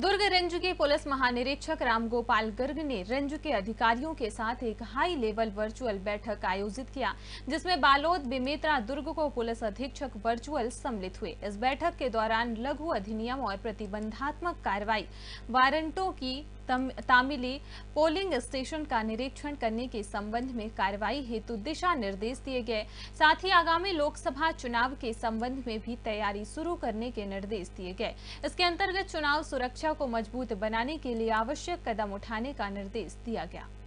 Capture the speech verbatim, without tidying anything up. दुर्ग range के police महानिरीक्षक राम गोपाल गर्ग ने रेंज के अधिकारियों के साथ एक हाई लेवल वर्चुअल बैठक आयोजित किया, जिसमें बालोद बेमेत्रा दुर्ग को पुलिस अधीक्षक वर्चुअल सम्मिलित हुए। इस बैठक के दौरान लघु अधिनियम और प्रतिबंधात्मक कार्रवाई वारंटों की तामिली पोलिंग स्टेशन का निरीक्षण करने के संबंध में कार्रवाई हेतु दिशा निर्देश दिए गए। साथ ही आगामी लोकसभा चुनाव के संबंध में भी तैयारी शुरू करने के निर्देश दिए गए। इसके अंतर्गत चुनाव सुरक्षा को मजबूत बनाने के लिए आवश्यक कदम उठाने का निर्देश दिया गया।